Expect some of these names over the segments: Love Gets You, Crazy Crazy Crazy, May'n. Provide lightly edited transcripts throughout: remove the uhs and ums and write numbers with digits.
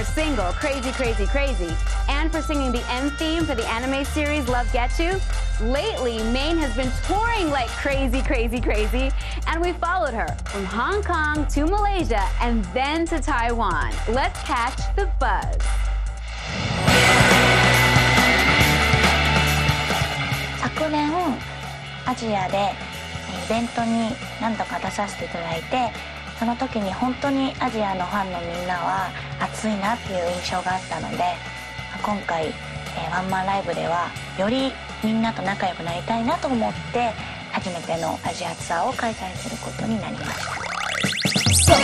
her single, Crazy Crazy Crazy, and for singing the end theme for the anime series, Love Gets You. Lately, May'n has been touring like crazy, crazy, crazy, and we followed her from Hong Kong to Malaysia and then to Taiwan. Let's catch the buzz. Asia その時に本当にアジアのファンのみんなは熱いなっていう印象があったので、今回ワンマンライブではよりみんなと仲良くなりたいなと思って初めてのアジアツアーを開催することになりました。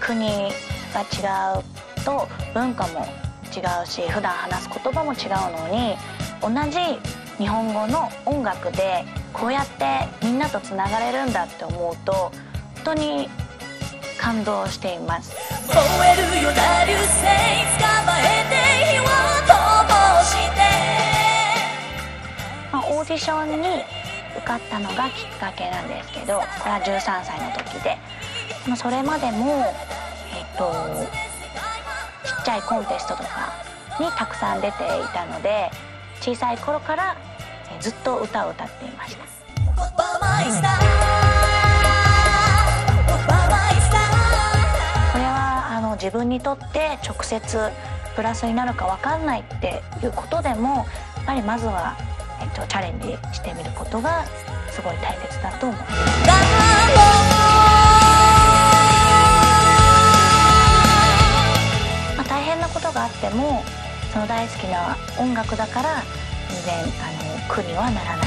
国が違うと文化も違うし、普段話す言葉も違うのに、同じ日本語の音楽でこうやってみんなとつながれるんだって思うと本当に感動しています。燃えるよな流星、捕まえて火を灯して、オーディションに受かったのがきっかけなんですけど、これは13歳の時で、それまでもちっちゃいコンテストとかにたくさん出ていたので、小さい頃からずっと歌を歌っていました。これは自分にとって直接プラスになるか分かんないっていうことでも、やっぱりまずはチャレンジしてみることがすごい大切だと思います。あってもその大好きな音楽だから全然苦にはならない。